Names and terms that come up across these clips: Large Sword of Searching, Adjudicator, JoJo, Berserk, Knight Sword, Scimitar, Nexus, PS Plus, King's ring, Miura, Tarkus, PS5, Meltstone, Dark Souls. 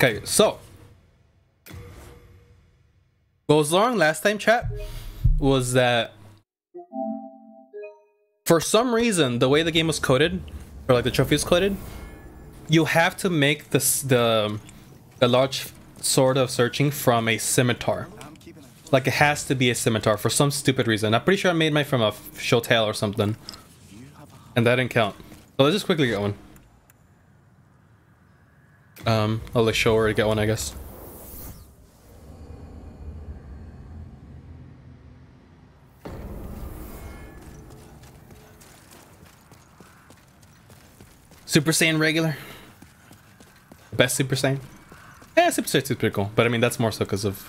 Okay, so what was wrong last time, chat, was that for some reason the way the game was coded, or like the trophy is coded, you have to make this, the large sword of searching from a scimitar. Like, it has to be a scimitar for some stupid reason. I'm pretty sure I made mine from a show tail or something, and that didn't count. So let's just quickly get one. I'll like show where to get one, I guess. Super Saiyan regular. Best Super Saiyan. Yeah, Super Saiyan is pretty cool, but I mean that's more so because of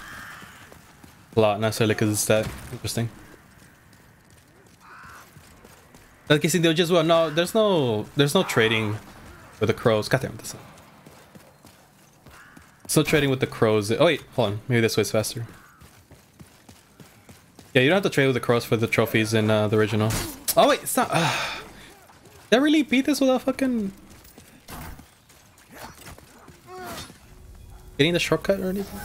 plot, not necessarily because it's that interesting. Like you see, they'll just, well, no, there's no trading with the crows. Goddamn this. Still trading with the crows. Oh wait, hold on. Maybe this way's faster. Yeah, you don't have to trade with the crows for the trophies in the original. Oh wait, it's not. Did I really beat this without fucking getting the shortcut or anything?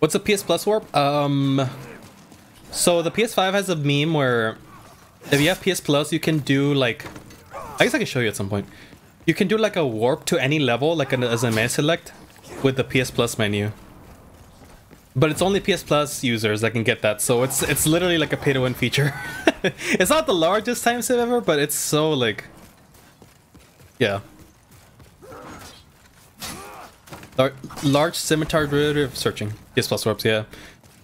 What's a PS Plus warp? So the PS5 has a meme where if you have PS Plus, you can do like, I guess I can show you at some point. You can do like a warp to any level, like as a menu select with the PS Plus menu. But it's only PS Plus users that can get that, so it's literally like a pay-to-win feature. It's not the largest time save ever, but it's so like, yeah. Large Scimitar derivative searching. PS Plus warps, yeah.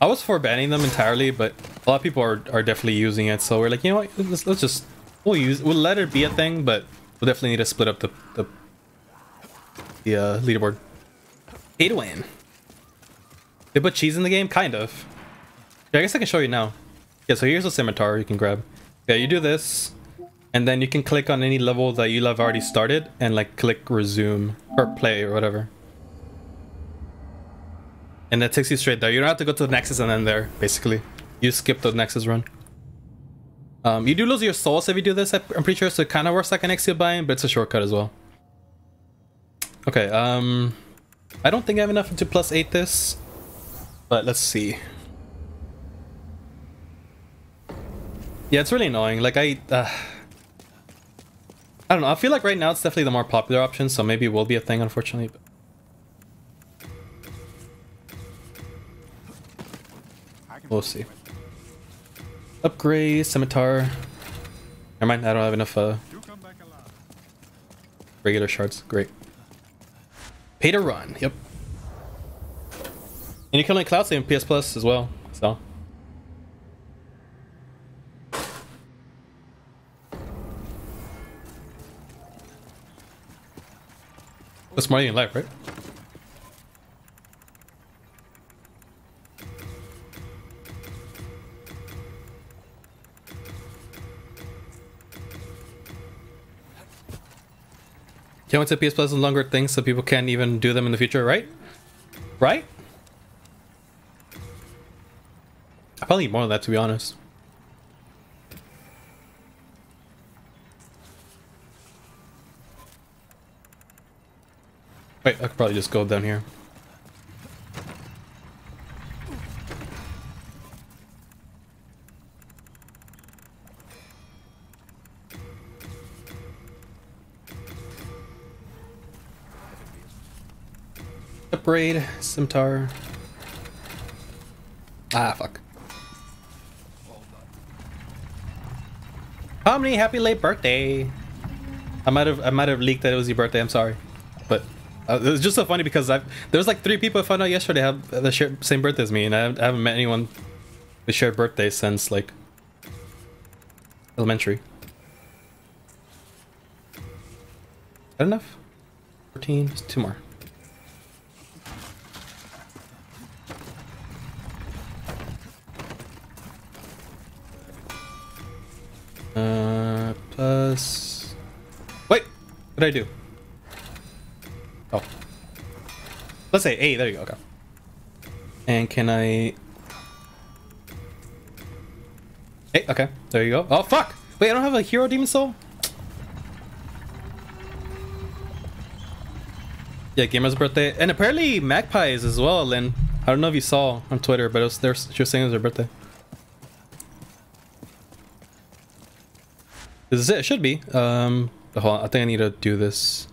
I was for banning them entirely, but a lot of people are definitely using it, so we're like, you know what? Let's just we'll let it be a thing, but we'll definitely need to split up the leaderboard. Pay to win. They put cheese in the game? Kind of. Yeah, I guess I can show you now. Yeah, so here's a scimitar you can grab. Yeah, you do this, and then you can click on any level that you have already started, and like click resume, or play, or whatever. And that takes you straight there. You don't have to go to the Nexus and then there, basically. You skip the Nexus run. You do lose your souls if you do this, I'm pretty sure, so it kind of works like an Exio bind, but it's a shortcut as well. Okay, I don't think I have enough to plus 8 this. But let's see. Yeah, it's really annoying. Like I don't know. I feel like right now it's definitely the more popular option, so maybe it will be a thing, unfortunately. But we'll see. Upgrade scimitar. Never mind. I don't have enough regular shards. Great. Pay to run. Yep. And you can only cloud save in PS Plus as well, so. That's more than life, right? Can't wait to PS Plus and longer things so people can't even do them in the future, right? Right? I probably need more of that, to be honest. Wait, I could probably just go down here. Upgrade, scimitar. Ah, fuck. Omni, happy late birthday. I might have leaked that it was your birthday. I'm sorry, but it was just so funny because there was like 3 people I found out yesterday have the same birthday as me, and I haven't met anyone with shared birthday since like elementary. Is that enough? 14, just 2 more. Plus... Wait! What did I do? Oh. Let's say A, there you go, okay. And can I... Hey, okay. There you go. Oh, fuck! Wait, I don't have a hero demon soul? Yeah, Gamer's birthday. And apparently Magpie's as well, Lynn. I don't know if you saw on Twitter, but it was there, she was saying it was her birthday. This is it. It should be. Hold on. I think I need to do this.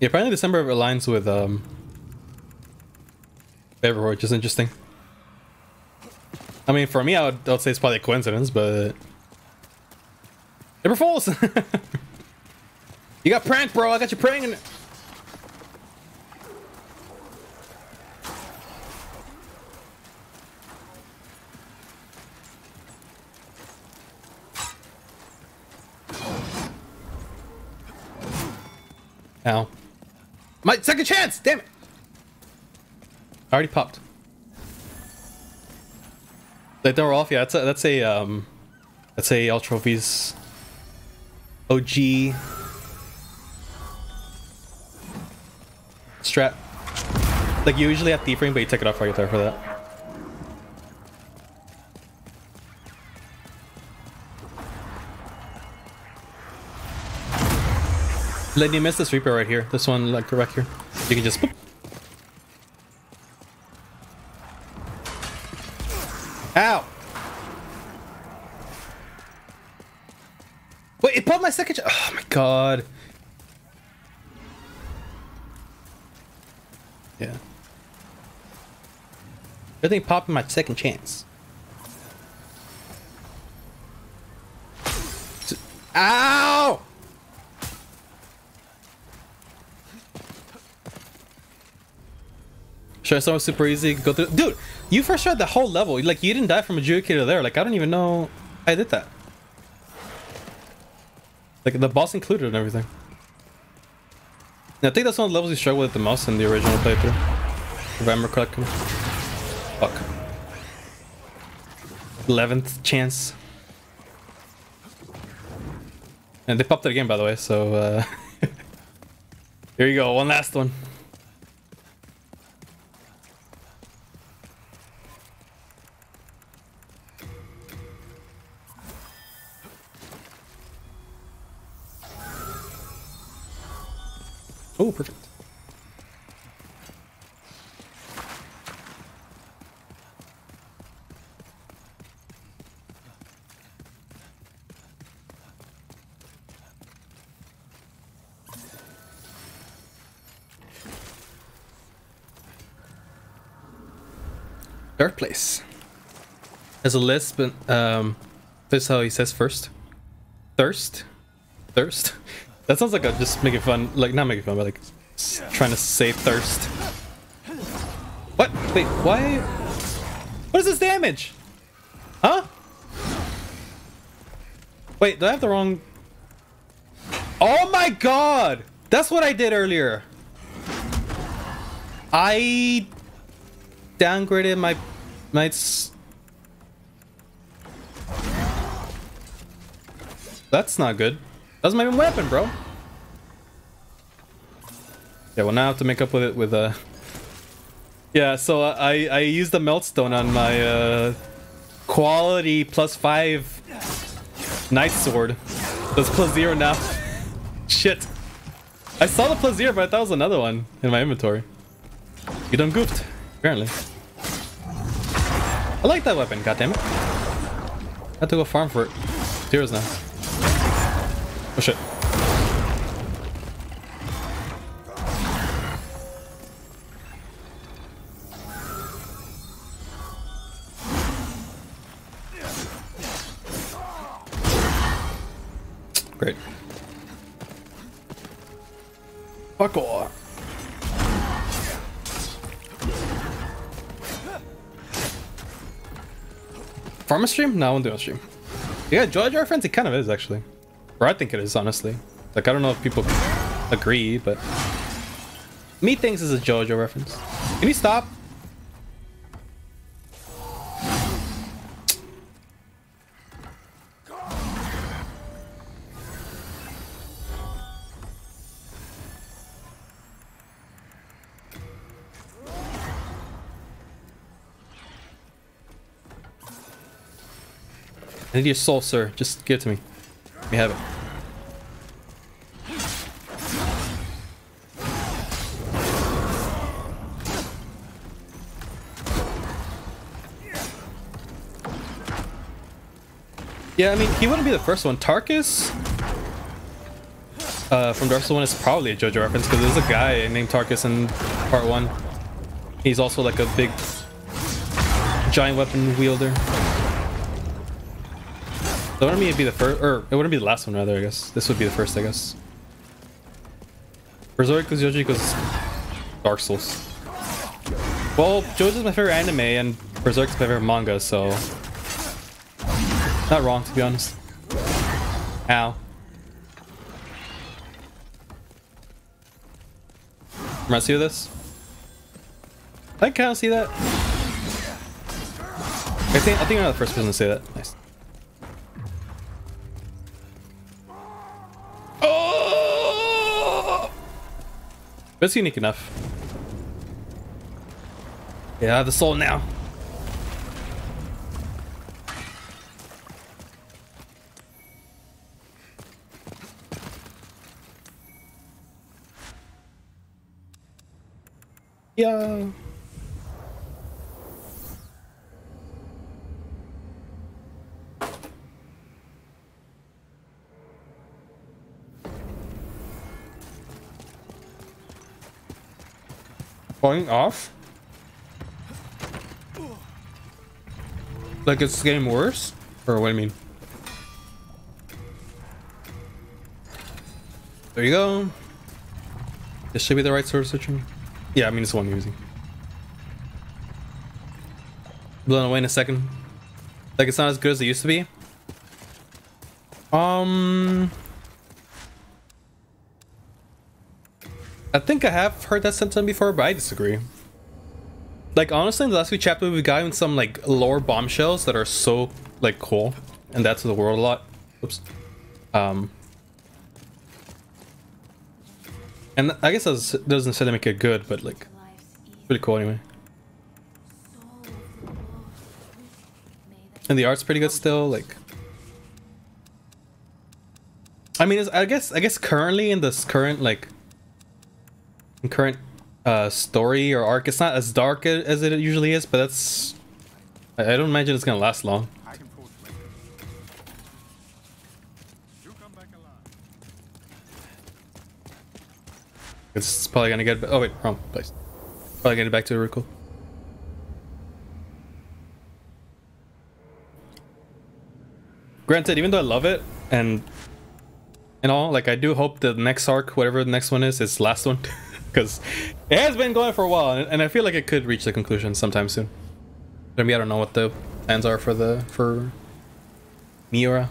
Yeah, apparently December aligns with February, which is interesting. I mean, for me, I would say it's probably a coincidence, but April Fools! You got pranked, bro. I got you pranked. Ow. My second chance! Damn it! I already popped. That door off, yeah, that's a all trophies. OG strat. Like you usually have D-frame, but you take it off right there for that. Let me miss this Reaper right here. This one, like, right here. You can just... Boop. Ow! Wait, it popped my second... Oh, my God. Yeah. Everything popped my second chance. Ow! Should I start with super easy? Go through. Dude, you first tried the whole level. Like, you didn't die from Adjudicator there. Like, I don't even know I did that. Like, the boss included and everything. And I think that's one of the levels you struggled with the most in the original playthrough. If I remember correctly. Fuck. 11th chance. And they popped it again, by the way, so... Here you go, one last one. Oh, perfect. Dark place. There's a list, but this is how he says first. Thirst. Thirst. That sounds like a just making fun, like not making fun, but like trying to say thirst. What? Wait, why? What is this damage? Huh? Wait, do I have the wrong? Oh my God! That's what I did earlier. I downgraded my. That's not good. That was my weapon, bro. Yeah, well now I have to make up with it with a... Yeah, so I used the Meltstone on my quality +5 Knight Sword. That's +0 now. Shit. I saw the +0, but I thought it was another one in my inventory. You done goofed, apparently. I like that weapon, goddammit. I have to go farm for it. It's yours now. Oh shit. Great. Fuck off. Farm a stream? No, I won't do a stream. Yeah, JoJo reference, it kind of is, actually. Or I think it is, honestly. Like, I don't know if people agree, but... me thinks it's a JoJo reference. Can you stop? I need your soul, sir. Just give it to me. Let me have it. Yeah, I mean, he wouldn't be the first one. Tarkus from Dark Souls 1 is probably a JoJo reference, because there's a guy named Tarkus in part 1. He's also like a big giant weapon wielder. So it wouldn't be the first, or it wouldn't be the last one, rather, I guess. This would be the first, I guess. Berserk because JoJo equals Dark Souls. Well, JoJo's my favorite anime, and Berserk's my favorite manga, so... not wrong, to be honest. Ow. Reminds you of this? I kind of see that. I think I'm not the first person to say that. Nice. That's unique enough. Yeah, I have the soul now. Yeah. Falling off? Like it's getting worse? Or what do you mean? There you go. This should be the right sword searching. Yeah, I mean it's the one I'm using. Blown away in a second. Like it's not as good as it used to be. I think I have heard that sentiment before, but I disagree. Like, honestly, in the last few chapters, we got in some, like, lore bombshells that are so, like, cool. And that's the world a lot. Oops. And I guess that doesn't necessarily make it good, but, like, pretty cool anyway. And the art's pretty good still, like... I mean, it's, I guess currently in this current, like... story or arc, it's not as dark as it usually is, but that's, I don't imagine it's gonna last long. It's probably gonna get, oh wait, wrong place. Probably gonna get back to the Ruko. Granted, even though I love it and all, like, I do hope the next arc, whatever the next one is the last one. Because it has been going for a while, and I feel like it could reach the conclusion sometime soon. I mean, I don't know what the plans are for Miura.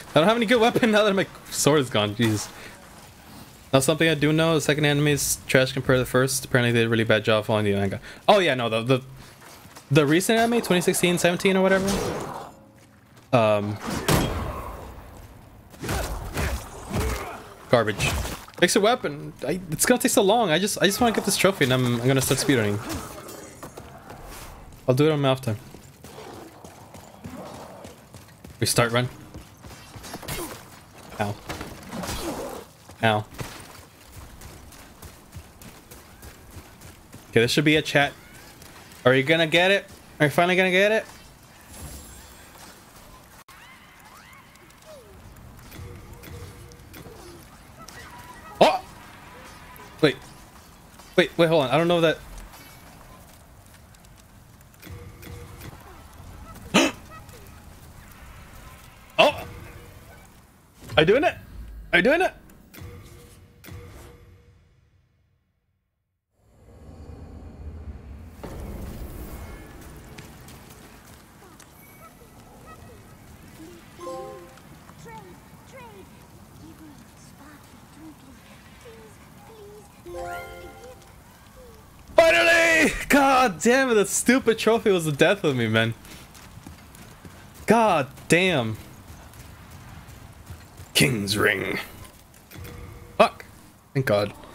I don't have any good weapon now that my sword is gone. Jesus. Now something I do know, the second anime is trash compared to the first. Apparently they did a really bad job following the manga. Oh yeah, no, the recent anime, 2016, 17 or whatever. Garbage. Fix a weapon. It's gonna take so long. I just want to get this trophy, and I'm gonna start speedrunning. I'll do it on my off time. Restart run. Ow. Ow. Okay, this should be a chat. Are you gonna get it? Are you finally gonna get it? Oh! Wait. Wait, hold on. I don't know that... Oh! Are you doing it? Are you doing it? Damn it, that stupid trophy was the death of me, man. God damn. King's ring. Fuck. Thank God.